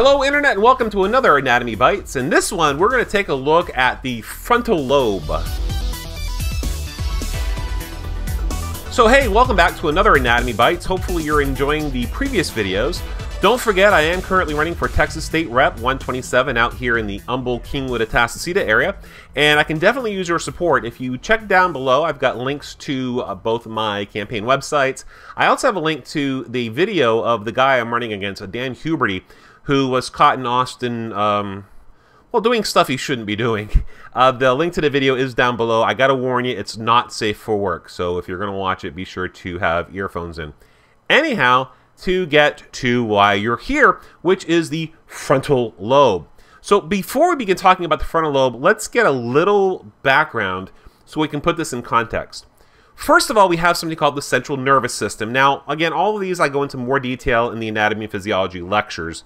Hello Internet and welcome to another Anatomy Bytes. In this one, we're going to take a look at the frontal lobe. So hey, welcome back to another Anatomy Bytes. Hopefully you're enjoying the previous videos. Don't forget, I am currently running for Texas State Rep 127 out here in the Humboldt-Kingwood Atascocita area, and I can definitely use your support. If you check down below, I've got links to both my campaign websites. I also have a link to the video of the guy I'm running against, Dan Huberty, who was caught in Austin, well, doing stuff he shouldn't be doing. The link to the video is down below. I gotta warn you, it's not safe for work, so if you're gonna watch it, be sure to have earphones in. Anyhow, to get to why you're here, which is the frontal lobe. So before we begin talking about the frontal lobe, let's get a little background so we can put this in context. First of all, we have something called the central nervous system. Now, again, all of these I go into more detail in the anatomy and physiology lectures,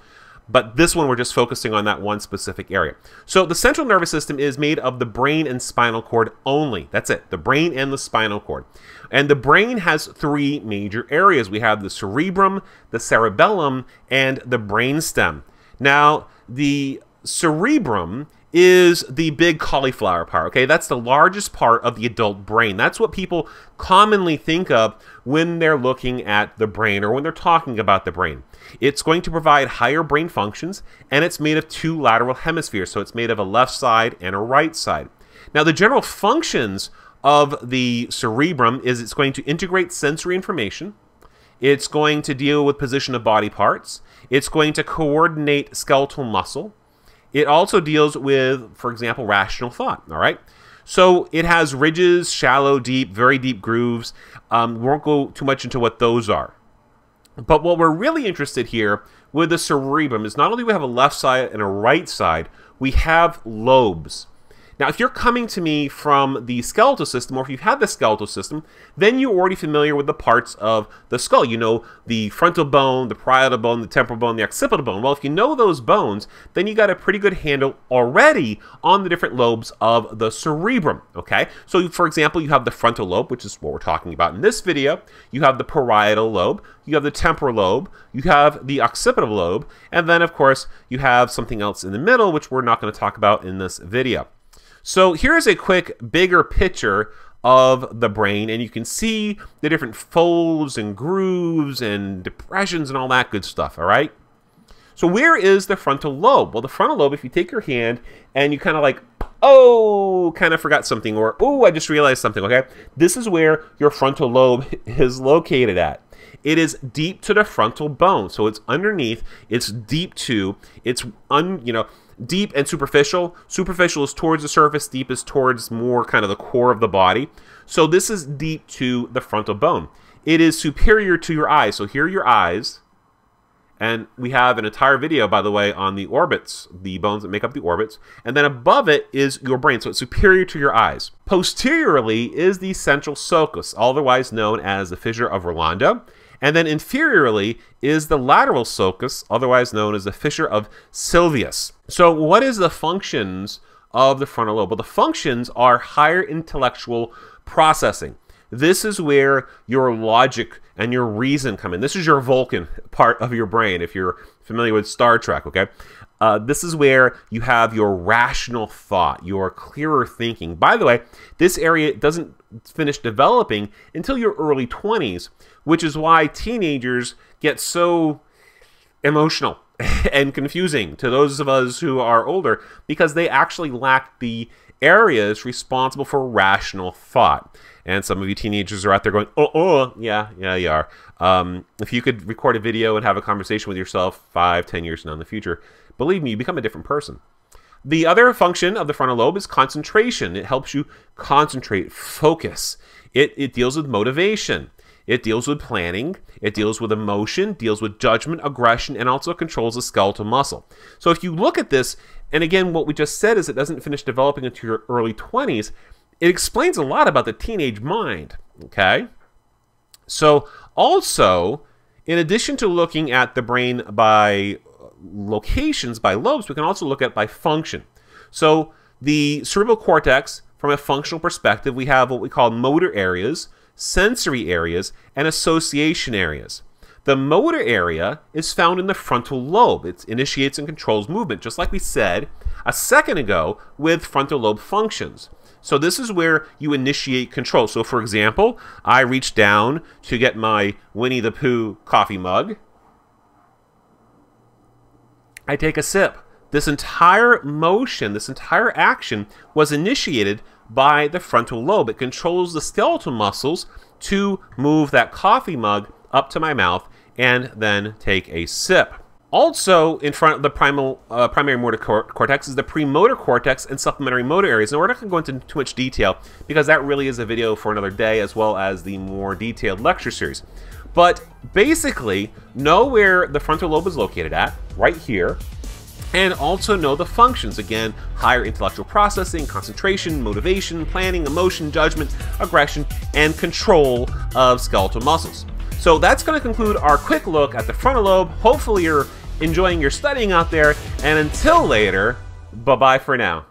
but this one we're just focusing on that one specific area. So the central nervous system is made of the brain and spinal cord only. That's it, the brain and the spinal cord. And the brain has three major areas. We have the cerebrum, the cerebellum, and the brainstem. Now, the cerebrum is the big cauliflower part, okay? That's the largest part of the adult brain. That's what people commonly think of when they're looking at the brain or when they're talking about the brain. It's going to provide higher brain functions, and it's made of two lateral hemispheres, so it's made of a left side and a right side. Now, the general functions of the cerebrum is it's going to integrate sensory information, it's going to deal with position of body parts, it's going to coordinate skeletal muscle, it also deals with, for example, rational thought, all right? So it has ridges, shallow, deep, very deep grooves. We won't go too much into what those are. But what we're really interested here with the cerebrum is not only do we have a left side and a right side, we have lobes. Now, if you're coming to me from the skeletal system, or if you've had the skeletal system, then you're already familiar with the parts of the skull. You know the frontal bone, the parietal bone, the temporal bone, the occipital bone. Well, if you know those bones, then you got a pretty good handle already on the different lobes of the cerebrum, okay? So, for example, you have the frontal lobe, which is what we're talking about in this video. You have the parietal lobe. You have the temporal lobe. You have the occipital lobe. And then, of course, you have something else in the middle, which we're not going to talk about in this video. So here's a quick bigger picture of the brain, and you can see the different folds and grooves and depressions and all that good stuff, all right? So where is the frontal lobe? Well, the frontal lobe, if you take your hand and you kind of like, oh, kind of forgot something, or oh, I just realized something, okay? This is where your frontal lobe is located at. It is deep to the frontal bone, so it's underneath, it's deep to, it's, deep and superficial. Superficial is towards the surface, deep is towards more kind of the core of the body. So this is deep to the frontal bone. It is superior to your eyes. So here are your eyes. And we have an entire video, by the way, on the orbits, the bones that make up the orbits. And then above it is your brain, so it's superior to your eyes. Posteriorly is the central sulcus, otherwise known as the fissure of Rolando. And then inferiorly is the lateral sulcus, otherwise known as the fissure of Sylvius. So what is the functions of the frontal lobe? Well, the functions are higher intellectual processing. This is where your logic and your reason come in. This is your Vulcan part of your brain, if you're familiar with Star Trek, okay? This is where you have your rational thought, your clearer thinking. By the way, this area doesn't finish developing until your early 20s, which is why teenagers get so emotional and confusing to those of us who are older, because they actually lack the areas responsible for rational thought. And some of you teenagers are out there going, oh, yeah, you are. If you could record a video and have a conversation with yourself 5, 10 years now in the future, believe me, you become a different person. The other function of the frontal lobe is concentration. It helps you concentrate, focus. It deals with motivation. It deals with planning, it deals with emotion, deals with judgment, aggression, and also controls the skeletal muscle. So if you look at this, and again, what we just said is it doesn't finish developing until your early 20s, it explains a lot about the teenage mind, okay? So also, in addition to looking at the brain by locations, by lobes, we can also look at it by function. So the cerebral cortex, from a functional perspective, we have what we call motor areas, sensory areas, and association areas. The motor area is found in the frontal lobe. It initiates and controls movement, just like we said a second ago with frontal lobe functions. So this is where you initiate control. So for example, I reach down to get my Winnie the Pooh coffee mug. I take a sip. This entire motion, this entire action was initiated by the frontal lobe. It controls the skeletal muscles to move that coffee mug up to my mouth and then take a sip. Also in front of the primary motor cortex is the premotor cortex and supplementary motor areas. Now we're not going to go into too much detail because that really is a video for another day, as well as the more detailed lecture series. But basically, know where the frontal lobe is located at, right here, and also know the functions. Again, higher intellectual processing, concentration, motivation, planning, emotion, judgment, aggression, and control of skeletal muscles. So that's going to conclude our quick look at the frontal lobe. Hopefully you're enjoying your studying out there, and until later, bye-bye for now.